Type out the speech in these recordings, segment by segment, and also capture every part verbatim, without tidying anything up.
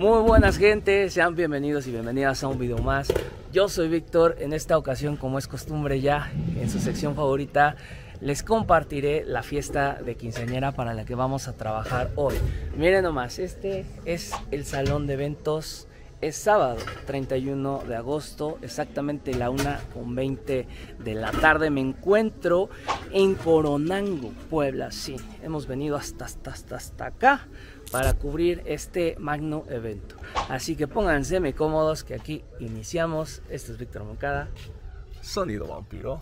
Muy buenas gente, sean bienvenidos y bienvenidas a un video más. Yo soy Víctor. En esta ocasión, como es costumbre ya, en su sección favorita les compartiré la fiesta de quinceañera para la que vamos a trabajar hoy. Miren nomás, este es el salón de eventos. Es sábado treinta y uno de agosto, exactamente la una con veinte de la tarde. Me encuentro en Coronango, Puebla. Sí, hemos venido hasta, hasta, hasta, hasta acá para cubrir este magno evento. Así que pónganse muy cómodos que aquí iniciamos. Este es Víctor Moncada. Sonido vampiro.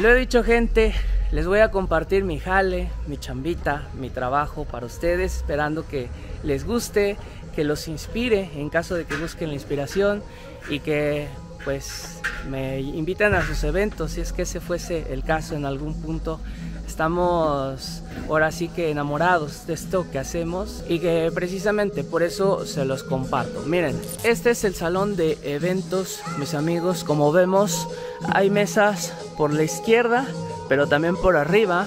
Lo he dicho, gente. Les voy a compartir mi jale, mi chambita, mi trabajo para ustedes, esperando que les guste, que los inspire en caso de que busquen la inspiración y que pues me inviten a sus eventos, si es que ese fuese el caso en algún punto. Estamos ahora sí que enamorados de esto que hacemos y que precisamente por eso se los comparto. Miren, este es el salón de eventos, mis amigos. Como vemos, hay mesas por la izquierda, pero también por arriba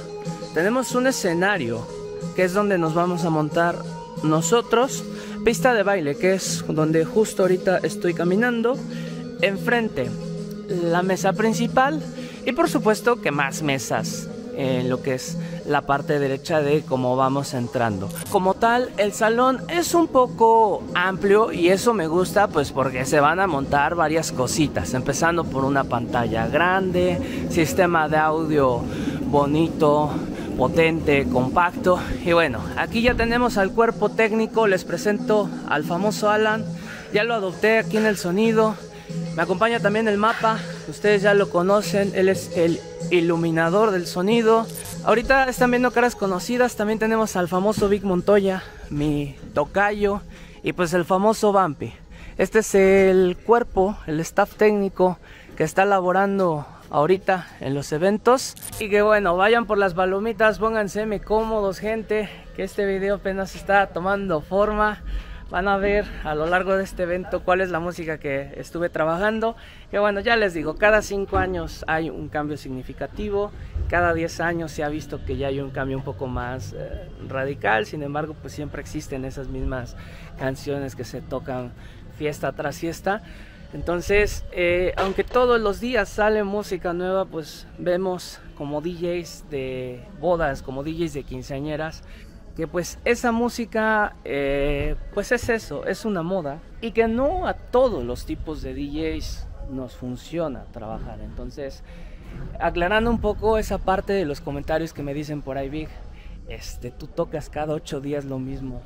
tenemos un escenario que es donde nos vamos a montar nosotros, pista de baile que es donde justo ahorita estoy caminando, enfrente la mesa principal y por supuesto que más mesas en lo que es la parte derecha de cómo vamos entrando. Como tal, el salón es un poco amplio y eso me gusta, pues porque se van a montar varias cositas, empezando por una pantalla grande, sistema de audio bonito, potente, compacto. Y bueno, aquí ya tenemos al cuerpo técnico. Les presento al famoso Alan. Ya lo adopté aquí en el sonido. Me acompaña también el mapa, ustedes ya lo conocen, él es el iluminador del sonido. Ahorita están viendo caras conocidas, también tenemos al famoso Vic Montoya, mi tocayo, y pues el famoso Vampi. Este es el cuerpo, el staff técnico que está laborando ahorita en los eventos. Y que bueno, vayan por las palomitas, pónganse muy cómodos gente, que este video apenas está tomando forma. Van a ver a lo largo de este evento cuál es la música que estuve trabajando. Que bueno, ya les digo, cada cinco años hay un cambio significativo. Cada diez años se ha visto que ya hay un cambio un poco más eh, radical. Sin embargo, pues siempre existen esas mismas canciones que se tocan fiesta tras fiesta. Entonces, eh, aunque todos los días sale música nueva, pues vemos como D Js de bodas, como D Js de quinceañeras, que pues esa música, eh, pues es eso, es una moda y que no a todos los tipos de D Js nos funciona trabajar. Entonces, aclarando un poco esa parte de los comentarios que me dicen por ahí, Vic, este, tú tocas cada ocho días lo mismo.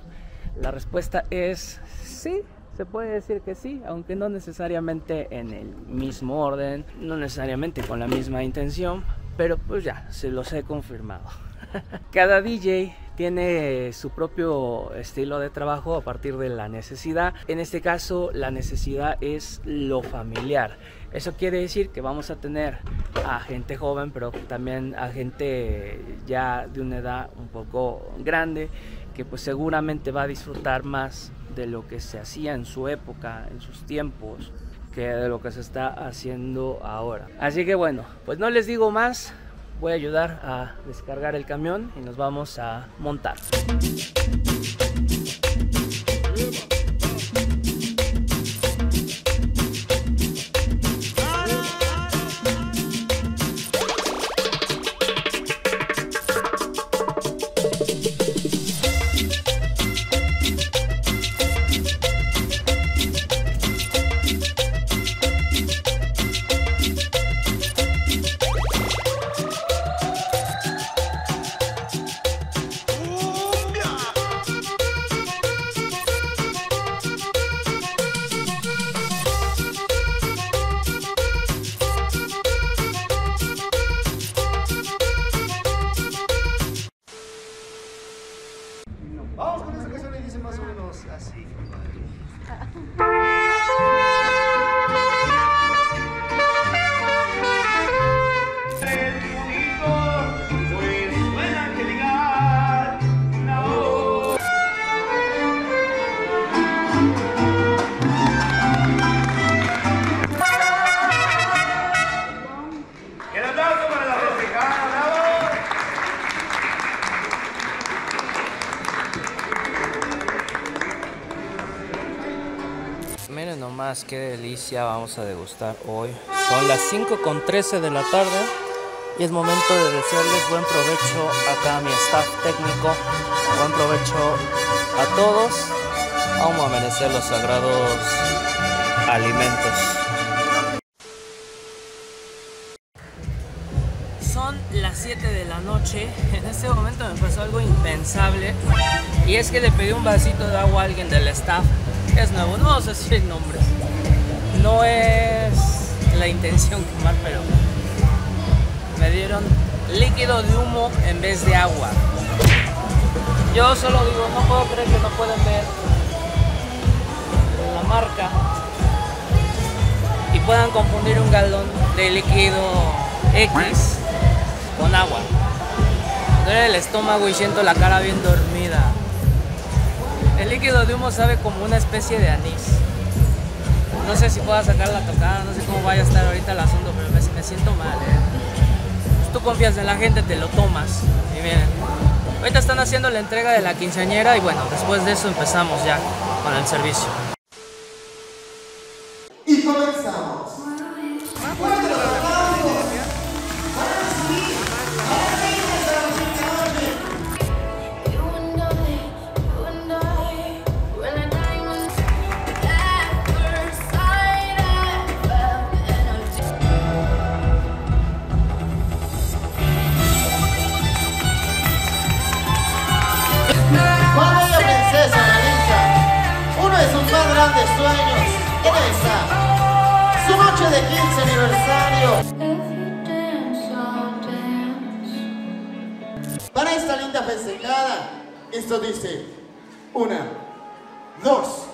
La respuesta es sí, se puede decir que sí, aunque no necesariamente en el mismo orden, no necesariamente con la misma intención, pero pues ya, se los he confirmado. Cada D J tiene su propio estilo de trabajo a partir de la necesidad. En este caso, la necesidad es lo familiar. Eso quiere decir que vamos a tener a gente joven, pero también a gente ya de una edad un poco grande, que pues seguramente va a disfrutar más de lo que se hacía en su época, en sus tiempos, que de lo que se está haciendo ahora. Así que bueno, pues no les digo más. Voy a ayudar a descargar el camión y nos vamos a montar. Veas qué delicia vamos a degustar hoy. Son las cinco con trece de la tarde y es momento de desearles buen provecho acá a mi staff técnico. Buen provecho a todos. Vamos a amanecer los sagrados alimentos. Son las siete de la noche. En este momento me pasó algo impensable, y es que le pedí un vasito de agua a alguien del staff. Es nuevo, no sé si hay nombres. No es la intención quemar, pero me dieron líquido de humo en vez de agua. Yo solo digo, no puedo creer que no pueden ver la marca y puedan confundir un galón de líquido X con agua. Me duele el estómago y siento la cara bien dormida. El líquido de humo sabe como una especie de anís. No sé si pueda sacar la tocada, no sé cómo vaya a estar ahorita el asunto, pero me, me siento mal, ¿eh? Pues tú confías en la gente, te lo tomas. Y miren, ahorita están haciendo la entrega de la quinceañera y bueno, después de eso empezamos ya con el servicio. Y comenzamos. Grandes sueños, en esa, su noche de quince aniversario. Para esta linda festejada, esto dice, una, dos,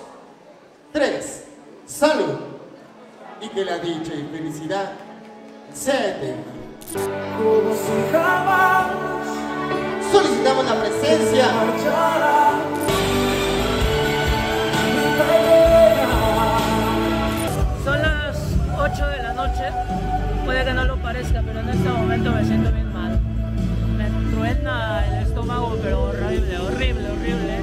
tres, salud, y que la dicha y felicidad sea eterna. Como si jamás solicitamos la presencia. De la noche, puede que no lo parezca, pero en este momento me siento bien mal. Me truena el estómago, pero horrible, horrible, horrible.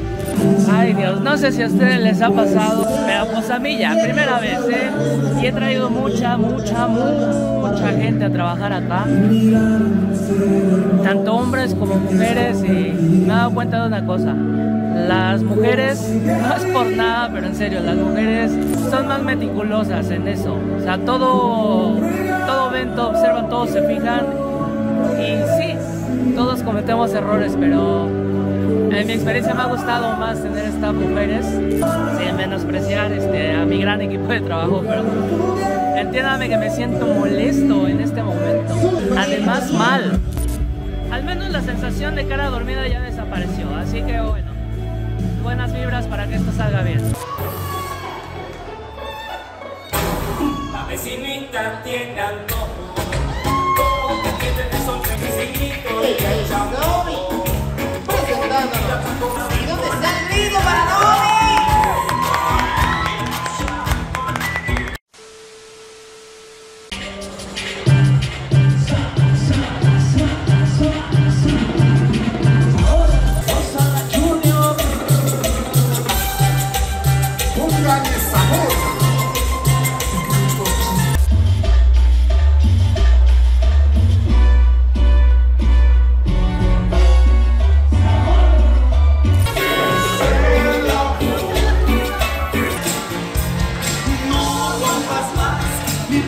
Ay Dios, no sé si a ustedes les ha pasado, pero pues a mí ya, primera vez, ¿eh? Y he traído mucha, mucha, mucha gente a trabajar acá. Tanto hombres como mujeres, y me he dado cuenta de una cosa. Las mujeres, no es por nada, pero en serio, las mujeres son más meticulosas en eso. O sea, todo, todo ven, todo observan, todos se fijan. Y sí, todos cometemos errores, pero en mi experiencia me ha gustado más tener estas mujeres, sin menospreciar este, a mi gran equipo de trabajo, pero entiéndame que me siento molesto en este momento. Además, mal. Al menos la sensación de cara dormida ya desapareció, así que bueno. Buenas vibras para que esto salga bien. La vecinita tiene antojo, como que tiene de sol felicito y el chamón. Presentándonos. ¿Y dónde está el grito para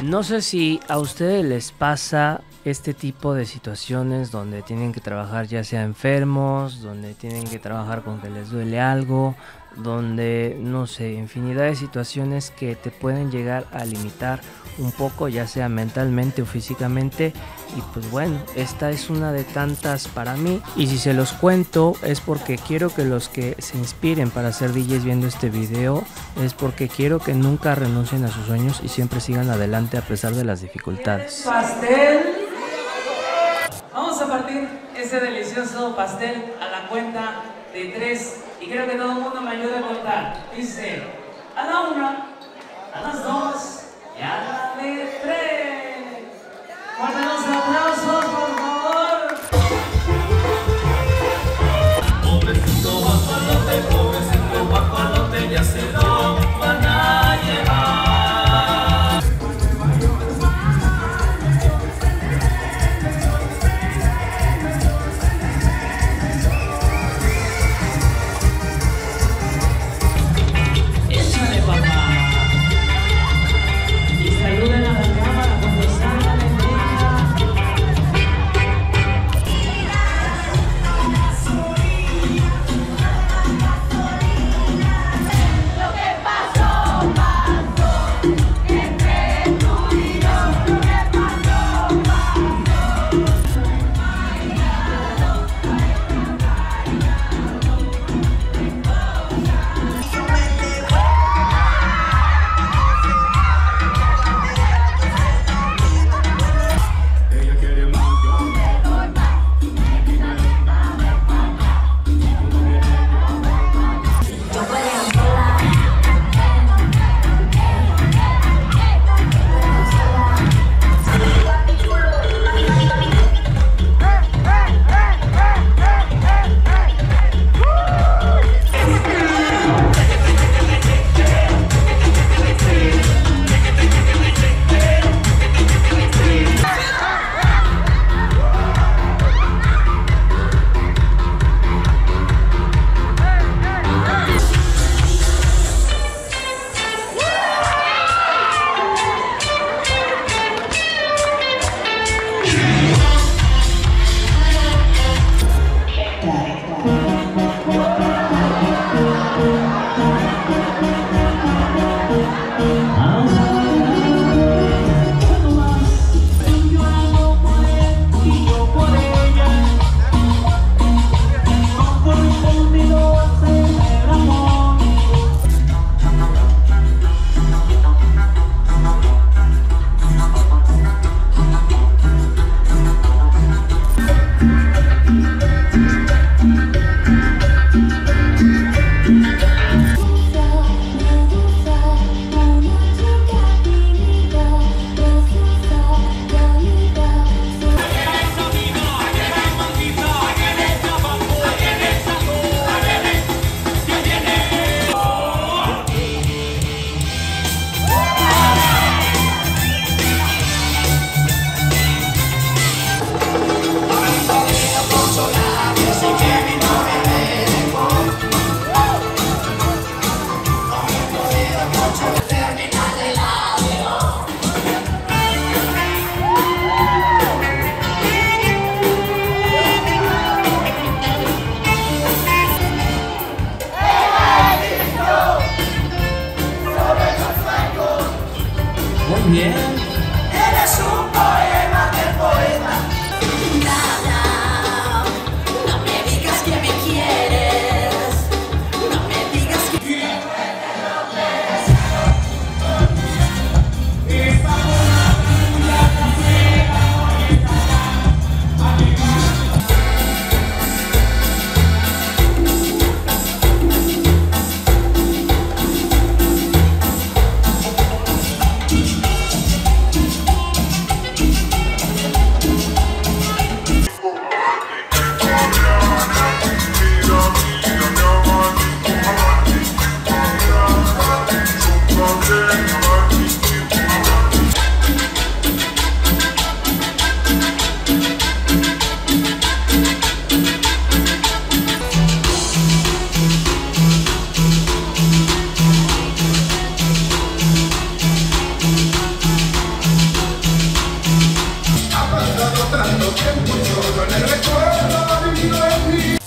No sé si a ustedes les pasa este tipo de situaciones donde tienen que trabajar ya sea enfermos, donde tienen que trabajar con que les duele algo, donde no sé, infinidad de situaciones que te pueden llegar a limitar un poco ya sea mentalmente o físicamente, y pues bueno, esta es una de tantas para mí, y si se los cuento es porque quiero que los que se inspiren para ser D Js viendo este video, es porque quiero que nunca renuncien a sus sueños y siempre sigan adelante a pesar de las dificultades. Pastel. Vamos a partir ese delicioso pastel a la cuenta de tres. Y creo que todo el mundo me ayude a contar. Dice, a la una, a las dos y a la de tres. Guarden los aplausos, por favor. Pobrecito guajolote, pobrecito guajolote, ya se lo van a llevar.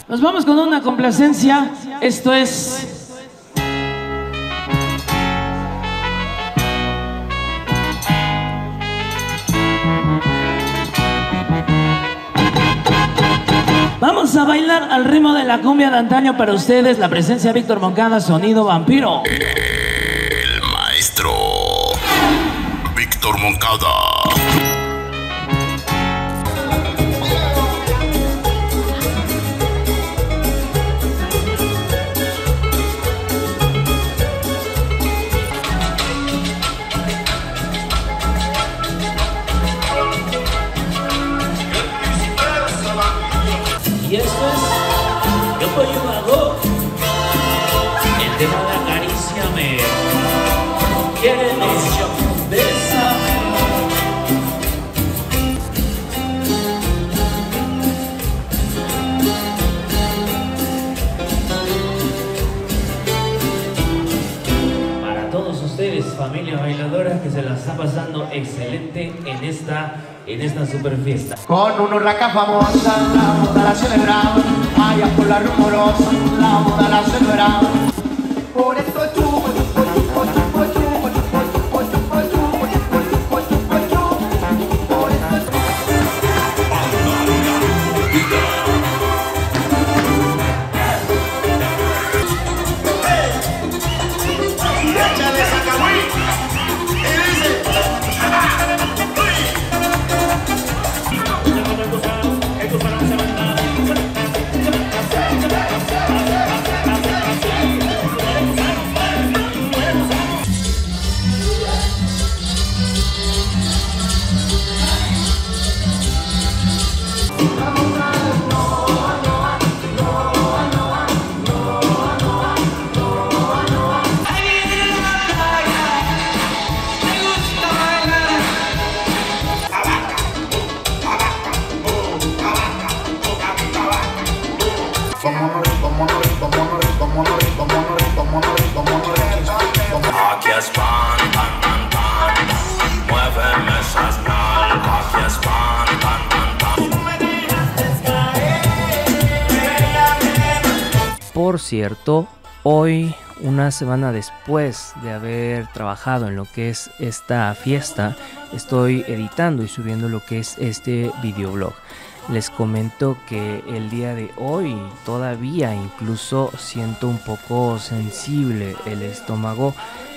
Nos vamos con una complacencia. Esto es... Vamos a bailar al ritmo de la cumbia de antaño para ustedes. La presencia de Víctor Moncada, sonido vampiro. El maestro Víctor Moncada. Y esto es Yo Pollo Vago, el tema de Acaríciame. Quieren eso, bésame. Para todos ustedes, familias bailadoras, que se la está pasando excelente en esta... en esta super fiesta. Con una raca famosa, la moda la celebramos, allá por la rumorosa, la moda la celebramos. Por esto chupo, chupo, chupo, chupo, chupo, chupo, chupo, chupo, chupo, chupo, chupo, por esto chupo. Échale esa cabrita y dice... Por cierto, hoy, una semana después de haber trabajado en lo que es esta fiesta, estoy editando y subiendo lo que es este videoblog. Les comento que el día de hoy todavía incluso siento un poco sensible el estómago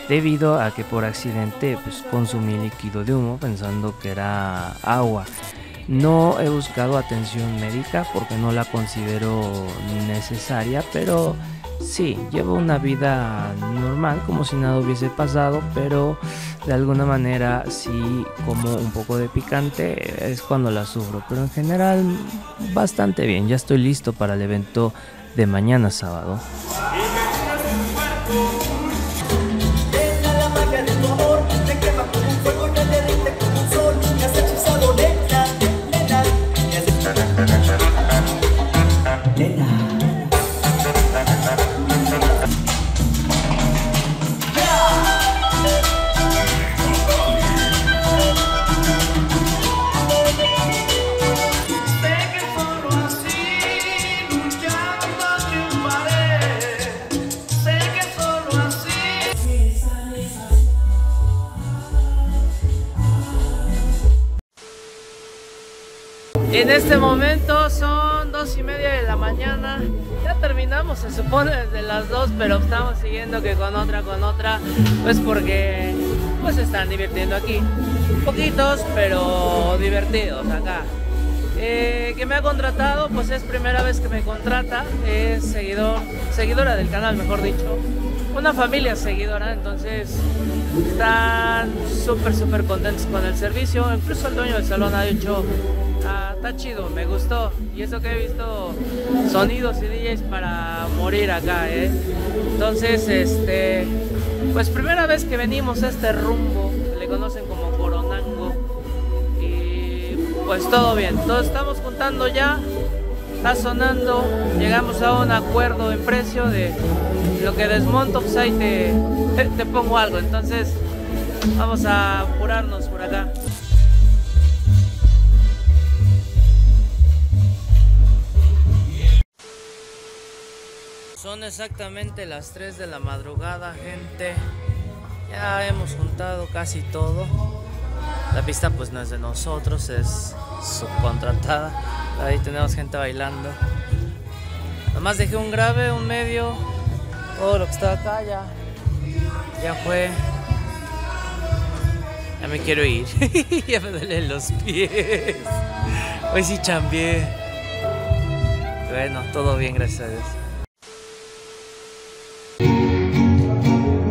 debido a que por accidente pues, consumí líquido de humo pensando que era agua. No he buscado atención médica porque no la considero necesaria, pero sí, llevo una vida normal, como si nada hubiese pasado, pero de alguna manera sí como un poco de picante es cuando la sufro, pero en general bastante bien, ya estoy listo para el evento de mañana sábado. En este momento son dos y media de la mañana. Ya terminamos, se supone, desde las dos, pero estamos siguiendo que con otra, con otra, pues porque pues se están divirtiendo aquí. Poquitos, pero divertidos acá. Eh, que me ha contratado, pues es primera vez que me contrata, es seguidor, seguidora del canal, mejor dicho. Una familia seguidora, entonces están súper, súper contentos con el servicio. Incluso el dueño del salón ha dicho... Ah, está chido, me gustó. Y eso que he visto sonidos y D Js para morir acá, ¿eh? Entonces, este, pues primera vez que venimos a este rumbo, le conocen como Coronango. Y pues todo bien, todos estamos juntando ya, está sonando. Llegamos a un acuerdo en precio de lo que desmonto, pues ahí te, te, te pongo algo. Entonces, vamos a apurarnos por acá. Son exactamente las tres de la madrugada, gente. Ya hemos juntado casi todo. La pista pues no es de nosotros, es subcontratada. Ahí tenemos gente bailando. Nomás dejé un grave, un medio. Todo lo que estaba acá ya, ya fue. Ya me quiero ir. Ya me duelen los pies. Hoy sí chambié. Bueno, todo bien, gracias a Dios.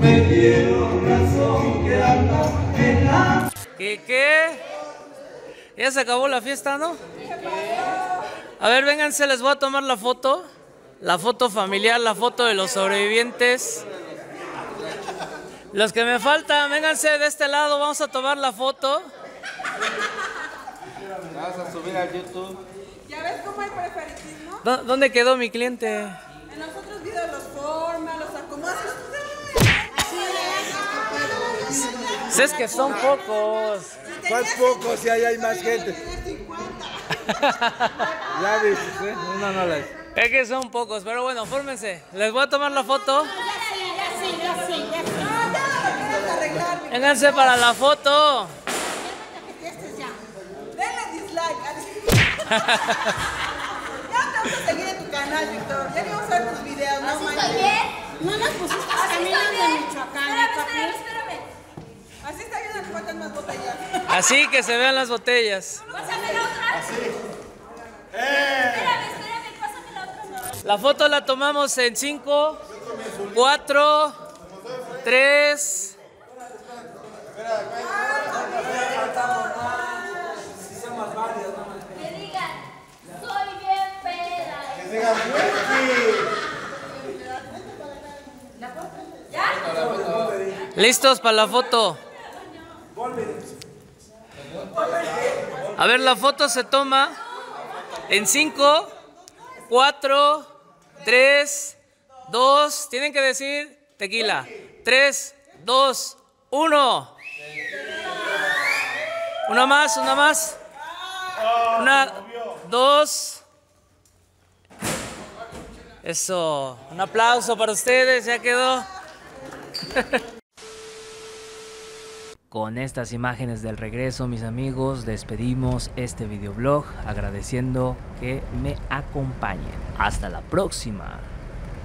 Me dieron razón quedando en la... ¿Qué qué? Ya se acabó la fiesta, ¿no? A ver, vénganse, les voy a tomar la foto. La foto familiar, la foto de los sobrevivientes. Los que me faltan, vénganse de este lado, vamos a tomar la foto. ¿La vas a subir a YouTube? Ya ves cómo hay preferitismo. ¿Dó ¿Dónde quedó mi cliente? En los otros videos los forma, los acomodas. Si es que son pocos. ¿Cuáles pocos? Si ahí hay más gente. Ya dices, ¿eh? Una no la es. Es que son pocos, pero bueno, fórmense. Les voy a tomar la foto. Vénganse para la foto. Denle dislike. Ya te vamos a seguir en tu canal, Víctor. Ya vamos a ver tus videos, ¿no, María? No nos pusiste caminos de Michoacán. Espérame, espérame. Así está bien, nos faltan más botellas. Así que se vean las botellas. Pásame la otra. Así. Espérame, espérame, pásame la otra. La foto la tomamos en cinco, cuatro, tres. Que digan, soy bien peda. Que digan, ¿ya? ¿Listos para la foto? A ver, la foto se toma en cinco, cuatro, tres, dos. Tienen que decir tequila. tres, dos, uno. Una más, una más. Una, dos. Eso. Un aplauso para ustedes, ya quedó. Con estas imágenes del regreso, mis amigos, despedimos este videoblog agradeciendo que me acompañen. Hasta la próxima.